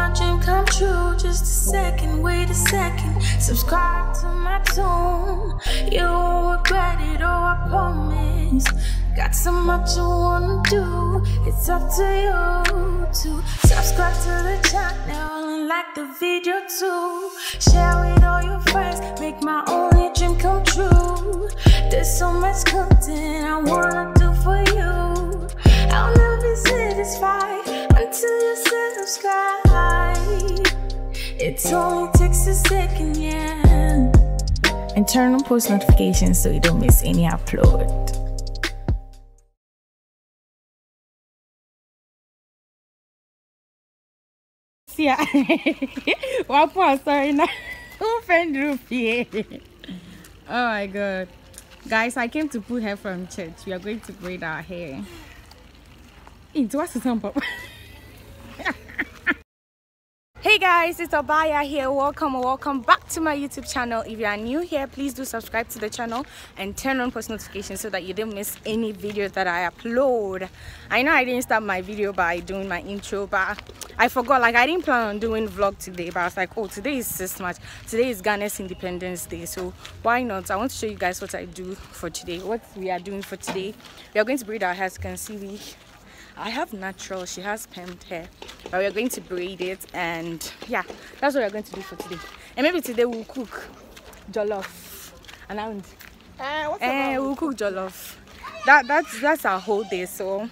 my dream come true. Just a second, wait a second. Subscribe to my tune. You won't regret it, oh, I promise. Got so much I wanna do. It's up to you to subscribe to the channel and like the video too. Share with all your friends, make my only dream come true. There's so much content I wanna do for you. I'll never be satisfied until you subscribe. It only takes a second, yeah. And turn on post notifications so you don't miss any upload. Yeah, wow, sorry, now friend roof. Oh my god, guys, I came to pull hair from church. We are going to braid our hair into what's the thumb up. Hey guys, it's Obaayaa here. Welcome back to my YouTube channel. If you are new here, please do subscribe to the channel and turn on post notifications so that you don't miss any videos that I upload. I know I didn't start my video by doing my intro, but I forgot. Like, I didn't plan on doing vlog today, but I was like, oh, today is this much. Today is Ghana's Independence Day, so why not? I want to show you guys what I do for today, what we are doing for today. We are going to braid our hair. As you can see, I have natural, she has permed hair, but we're going to braid it, and yeah, that's what we're going to do for today. And maybe today we'll cook jollof. And we'll cook jollof. That's our whole day. So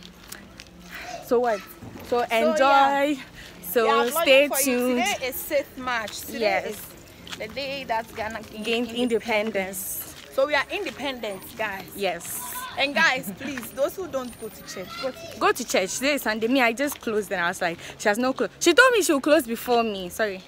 what? So enjoy. So stay tuned. Today is 6th March. Today is the day that Ghana gained independence. So we are independent, guys. Yes. And guys, please, those who don't go to church, go to church. Today is Sunday. Me, I just closed and I was like, she has no clothes. She told me she will close before me. Sorry.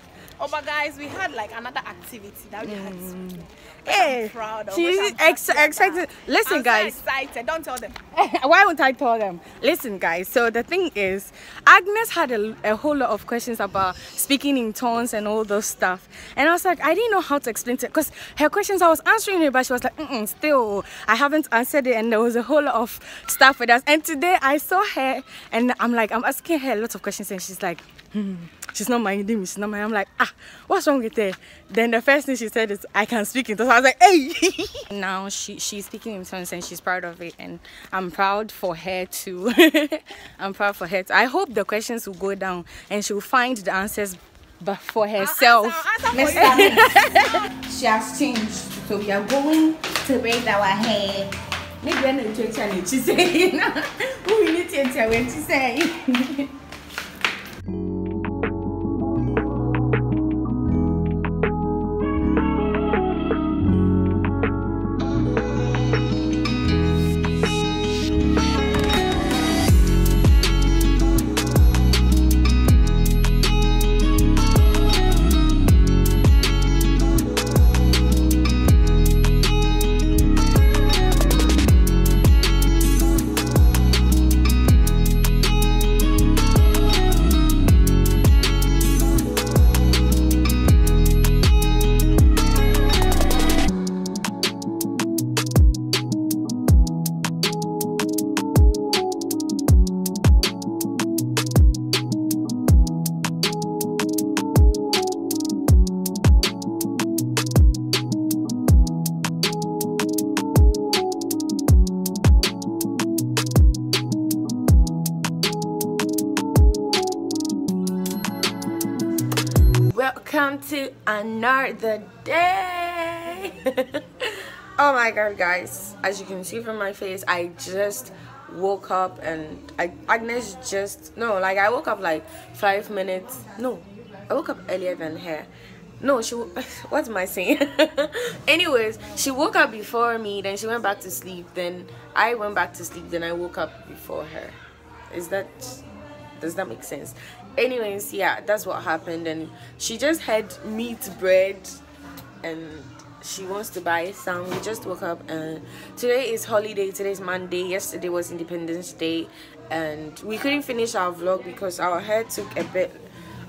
Oh, but guys, we had like another activity that we had to do. Hey, I'm proud of. She's excited. Listen, I'm guys. So excited. Don't tell them. Why won't I tell them? Listen, guys. So the thing is, Agnes had a whole lot of questions about speaking in tongues and all those stuff. And I was like, I didn't know how to explain to her, because her questions I was answering it, but she was like, still, I haven't answered it. And there was a whole lot of stuff with us. And today I saw her and I'm like, I'm asking her a lot of questions, and she's like, she's not minding me, she's not minding. I'm like, ah, what's wrong with her? Then the first thing she said is, I can speak in tongues. I was like, hey! Now she's speaking in tongues and she's proud of it, and I'm proud for her too. I'm proud for her too. I hope the questions will go down and she'll find the answers for herself. I'll answer for She has changed, so we are going to braid our hair. Maybe I need to change. She said, who will you change when she say? Welcome to another day. Oh my god, guys, as you can see from my face, I just woke up, and Agnes just, no, like, I woke up like 5 minutes, no, I woke up earlier than her. No, she, what am I saying? Anyways, she woke up before me, then she went back to sleep, then I went back to sleep, then I woke up before her. Does that make sense? Anyways, yeah, that's what happened, and she just had meat bread and she wants to buy some. We just woke up, and today is holiday. Today is Monday. Yesterday was Independence Day, and we couldn't finish our vlog because our hair took a bit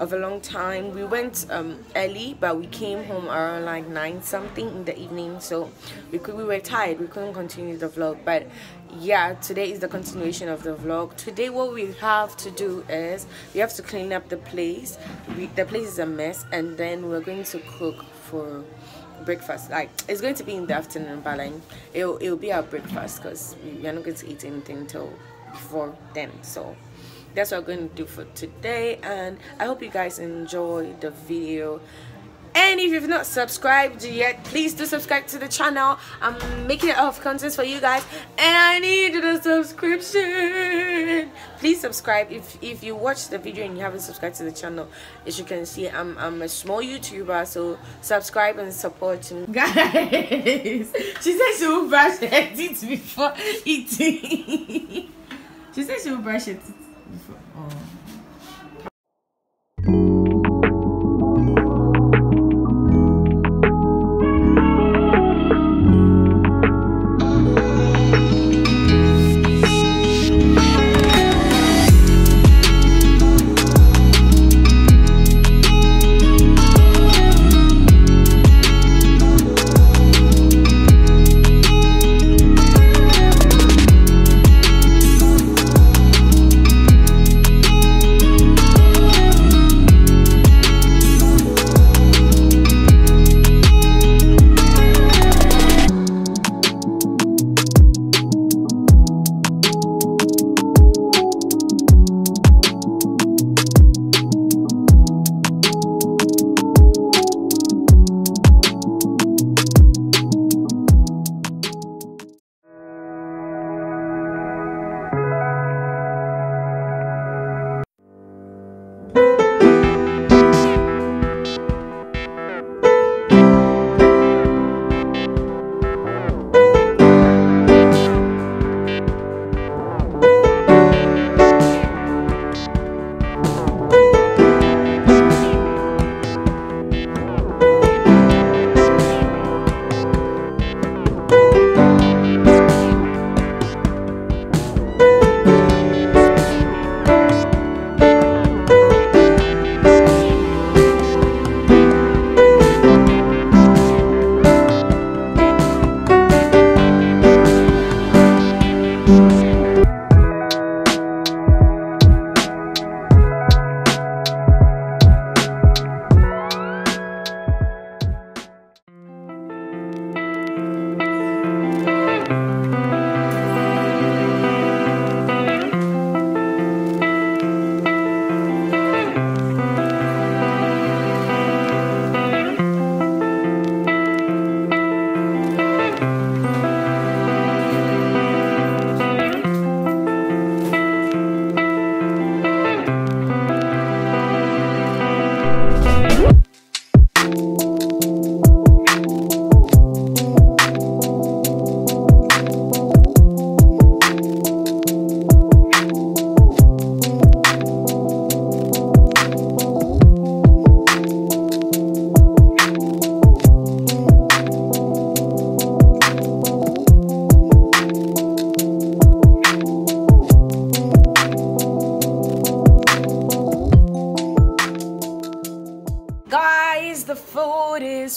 of a long time. We went early, but we came home around like 9 something in the evening, so we were tired, we couldn't continue the vlog. But yeah, today is the continuation of the vlog. Today what we have to do is we have to clean up the place. The place is a mess, and then we're going to cook for breakfast. Like, it's going to be in the afternoon, but like it'll be our breakfast, because we're not going to eat anything till before then. So that's what we're going to do for today, and I hope you guys enjoy the video. And if you've not subscribed yet, please do subscribe to the channel. I'm making a lot of content for you guys, and I need the subscription. Please subscribe. If you watch the video and you haven't subscribed to the channel, as you can see, I'm a small YouTuber, so subscribe and support me, guys. She said she will brush her teeth before eating. She said she will brush her teeth.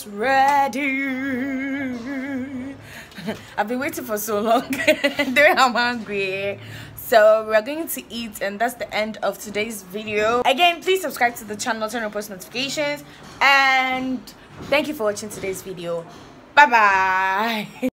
Ready. I've been waiting for so long. I'm hungry, so we're going to eat, and that's the end of today's video. Again, please subscribe to the channel, turn on post notifications, and thank you for watching today's video. Bye bye.